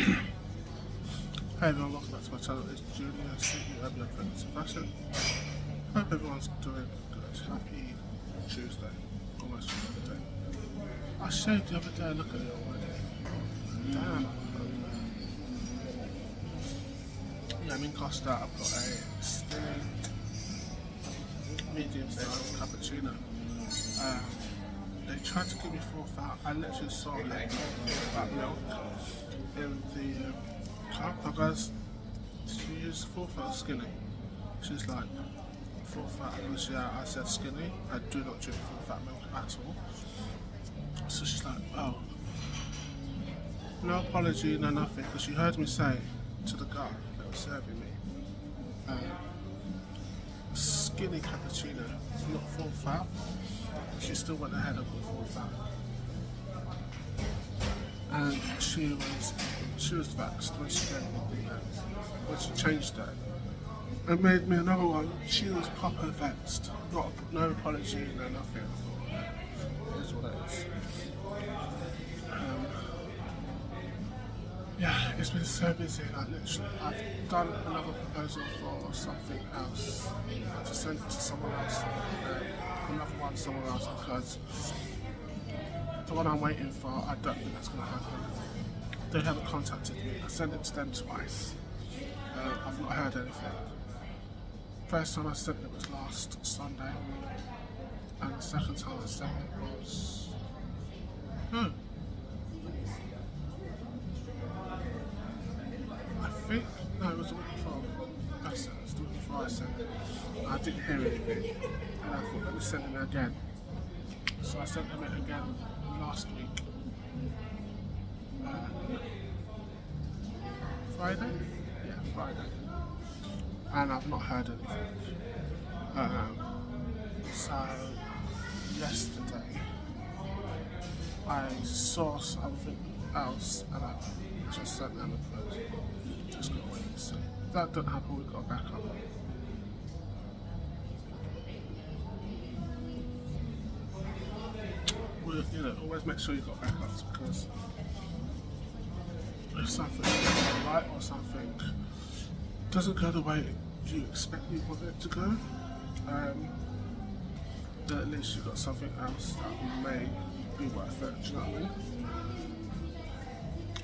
Hi there, welcome back to my channel. It's Julia, CEO Beyond Fragrance and Fashion. Hope everyone's doing good. Happy Tuesday, almost another day. I showed the other day, look at it already. Damn. Yeah, I'm in Costa. I've got a skinny, medium-sized cappuccino. They tried to give me 4,000. I literally saw it about milk in the cup. I goes, she used 4,000 skinny. She's like, 4,000. I goes, yeah, I said skinny. I do not drink 4,000 milk at all. So she's like, oh, no apology, no nothing. Because she heard me say to the guy that was serving me, skinny cappuccino, not 4,000. She still went ahead of the 4,000, and she was vexed when she gave me the when she changed that and made me another one. She was proper vexed, not no apology, no nothing. I thought, it is what it is. Yeah, it's been so busy. Like literally, I've done another proposal for something else to send it to someone else. Another one somewhere else, because the one I'm waiting for, I don't think that's going to happen. They haven't contacted me. I sent it to them twice. I've not heard anything. First time I sent it was last Sunday, and the second time I sent it was I think no, it was the week before. That's it. It's the week before I sent it. I didn't hear anything. And I thought, let me send them again. So I sent them it again last week. Friday? Yeah, Friday. And I've not heard anything. So yesterday I saw something else and I just sent them a proposal. Just got to wait and see. If that doesn't happen, we've got to back up. You know, always make sure you've got backups, because if something doesn't go right or something doesn't go the way you expect you want it to go, then at least you've got something else that may be worth it, do you know what I mean?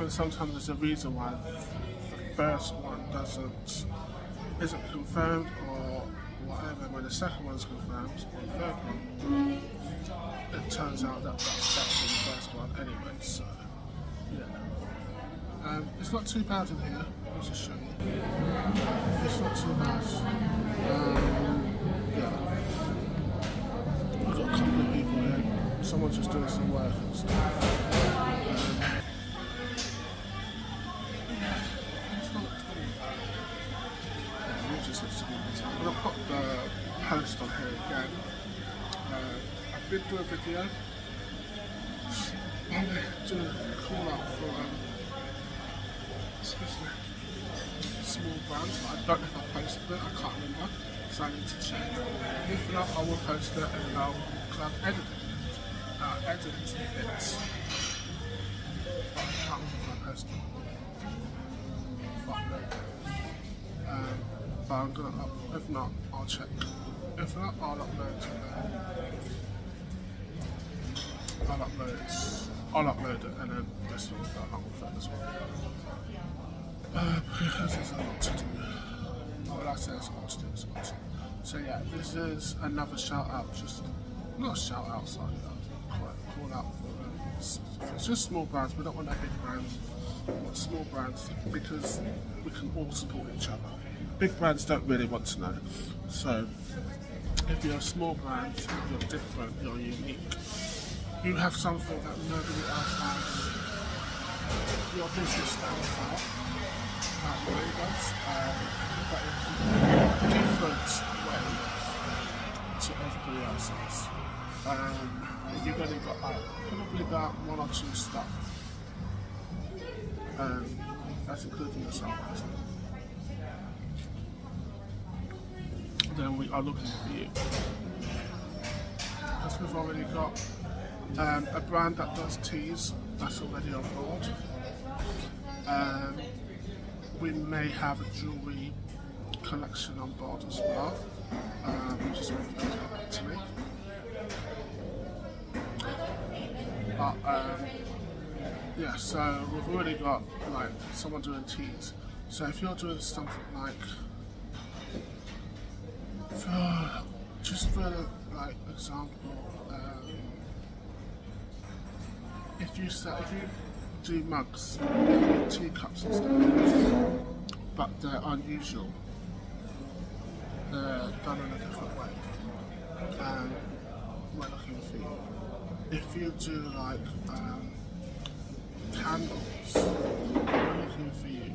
And sometimes there's a reason why the first one isn't confirmed or whatever. When the second one's confirmed or the third one, it turns out that that's the first one anyway, so yeah. It's not too bad in here, I'll just show you. It's not too bad. Yeah. We've got a couple of people here. Someone's just doing some work and stuff. Yeah, it's not too bad. We'll just have to do this. I'm going to put the post on here again. I've been doing a video. I'm going to do a call out for small brands, but I don't know if I posted it, I can't remember, so I need to check. If not, I will post it and I'll edit it. But I can't remember if I posted it. Fuck no. But I'm going to upload. If not, I'll check. If not, I'll upload it and then this one will go along with it as well. Because there's a lot to do. Well, I say it's a lot to do, it's a lot to do. So yeah, this is another shout out, just not a shout out, sorry, call out for it's just small brands. We don't want no big brands, we want small brands because we can all support each other. Big brands don't really want to know. So if you're a small brand, you're different, you're unique. You have something that nobody else has. Your business stands out. That really does. But it's a different way to everybody else's. You've only got probably about one or two stuff. That's including yourself, isn't it? Then we are looking for you, because we've already got a brand that does teas, that's already on board. We may have a jewellery collection on board as well. Just moving those back to me. But yeah, so we've already got like someone doing teas. So if you're doing something like, just for like example, if you do mugs, teacups and stuff, but they're unusual, they're done in a different way, and we're looking for you. If you do like candles, we're looking for you.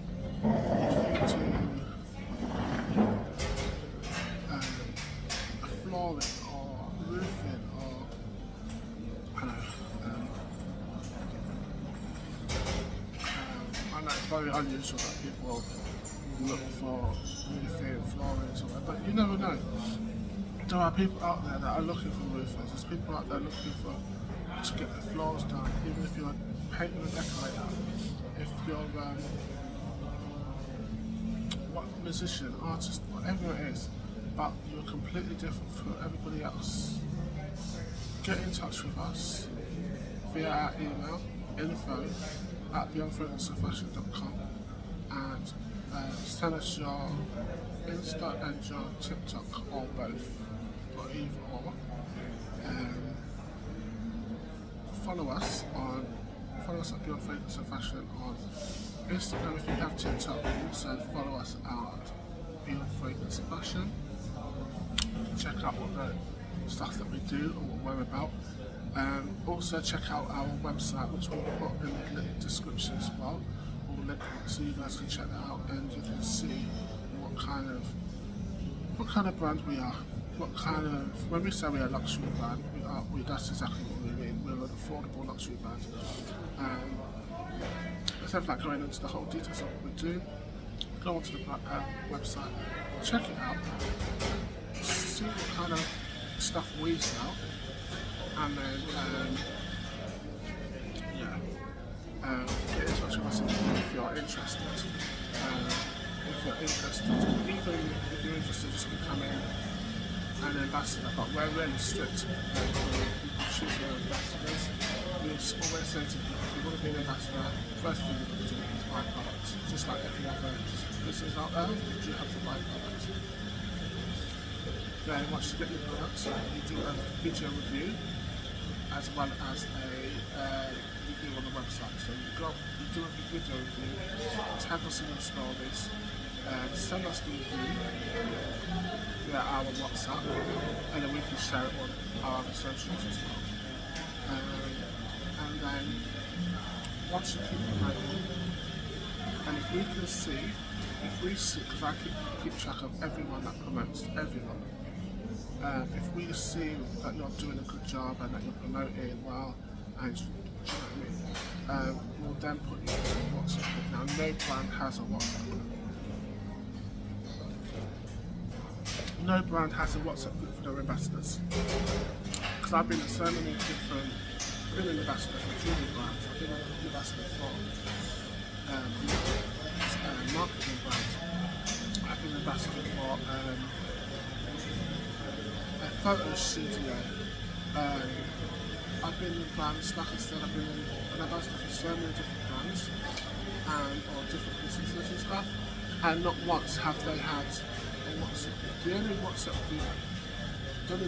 If you do flooring or roofing or I know it's very unusual that people look for roofing, flooring, somewhere, but you never know. There are people out there that are looking for roofers. There's people out there looking for to get their floors done. Even if you're a painter and decorator, if you're what musician, artist, whatever it is, but you're completely different from everybody else. Get in touch with us via our email, info@beyondfragranceandfashion.com, and send us your Insta and your TikTok, or both, or either or. Follow us at Beyond Fragrance and Fashion on Instagram. If you have TikTok, also follow us at Beyond Fragrance and Fashion. Check out what the stuff that we do and what we're about. Also check out our website, which we'll put in the description as well. We'll link it so you guys can check that out, and you can see what kind of brand we are. When we say we are a luxury brand, that's exactly what we mean. We're an affordable luxury brand. Instead of like going into the whole details of what we do, go onto the website, check it out, see what kind of stuff we sell, and then get in touch with us if you're interested. Even if you're interested, just becoming an ambassador. But we're really strict. You can choose your ambassadors. We always say to people, if you want to be an ambassador, first thing you need to do is buy products. Just like every other business out there, you have to buy products. Then once you get your products, you do a video review as well as a review on the website. So you do a video review, tag us in your stories, send us the review via our WhatsApp, and then we can share it on our other socials as well. And then once you keep it running, and if we can see, because I keep track of everyone that promotes, everyone. If we see that you're doing a good job and that you're promoting well, and do you know what I mean, we'll then put you on WhatsApp group. Now, no brand has a WhatsApp group. No brand has a WhatsApp group for their ambassadors. Because I've been at so many different, I've been an ambassador for jewelry brands, I've been an ambassador for marketing brands, I've been an ambassador for a photo studio. I've been in brands, like I said, I've been an ambassador for so many different brands or different businesses and stuff, and not once have they had a WhatsApp group. The only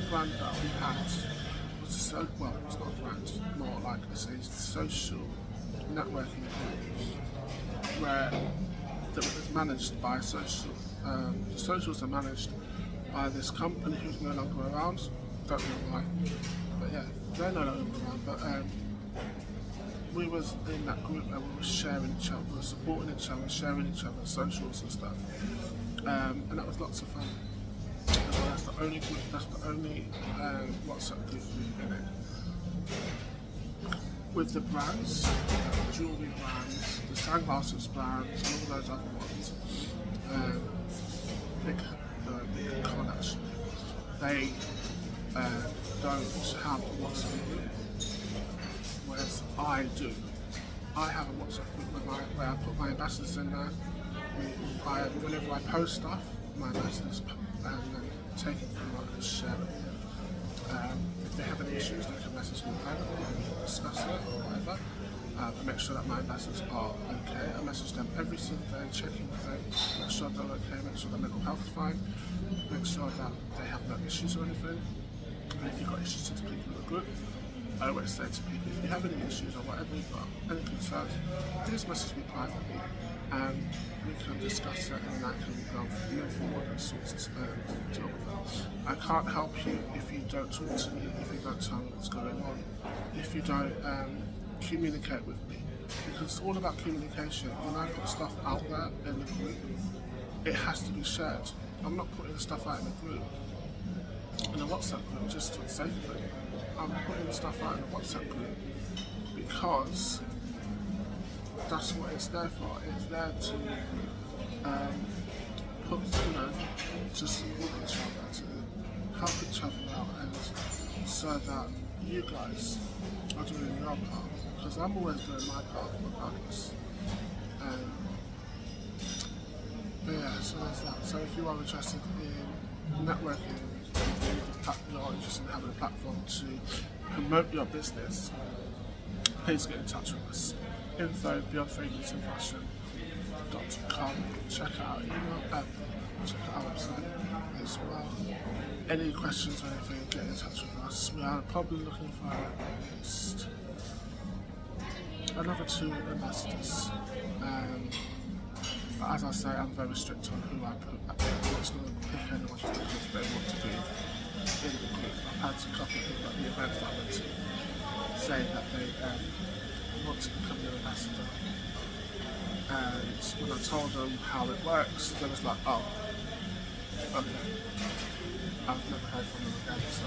brand that we had was it's not a brand, more like I say, social networking group, where that was managed by social. The socials are managed by this company who's no longer around. Don't know why, but yeah, they're no longer around. But we was in that group and we were sharing each other, we were supporting each other, sharing each other's socials and stuff, and that was lots of fun. So that's the only group, that's the only WhatsApp group we've been in. With the brands, the jewellery brands, the sunglasses brands, and all those other ones, they don't have a WhatsApp group, whereas I do. I have a WhatsApp group where I put my ambassadors in there. Whenever I post stuff, my ambassadors take it from work and share it. If they have any issues, they can message me privately and discuss it or whatever. I make sure that my ambassadors are okay. I message them every single day, checking with them, make sure they're okay, make sure their mental health is fine, make sure that they have no issues or anything. And if you've got issues to people in the group, I always say to people, if you have any issues or whatever you've got, any concerns, please message me privately and we can discuss it and I can move forward and sort of deal with it. I can't help you if you don't talk to me, if you don't tell me what's going on, if you don't communicate with me, because it's all about communication. When I put stuff out there in the group, it has to be shared. I'm not putting stuff out in the group, in a WhatsApp group, just for the sake of it. I'm putting stuff out in a WhatsApp group because that's what it's there for. It's there to put, you know, to support each other, to help each other out, and so that you guys are doing your part, because I'm always doing my part regardless. But yeah, so that's that. So if you are interested in networking, or interested in having a platform to promote your business, please get in touch with us. Info beyondfragranceandfashion.com. Check out our email, check out our website as well. Any questions or anything, get in touch with us. We are probably looking for at least another 2 ambassadors. But as I say, I'm very strict on who I put. I'm just going to pick anyone who they want to be in the group. I've had a couple of people at the events that I went to say that they want to become an ambassador. And when I told them how it works, they was like, oh, okay. I've never heard from them again, so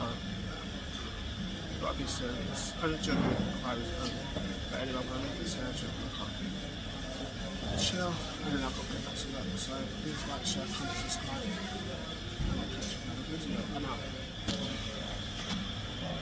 you've got to be serious. Only general inquiries, but anyway, I'm going to leave this here, drink my coffee, chill, and then I've got to get back to work. So please like, share, comment, subscribe, and I'll catch you in another video. I'm out.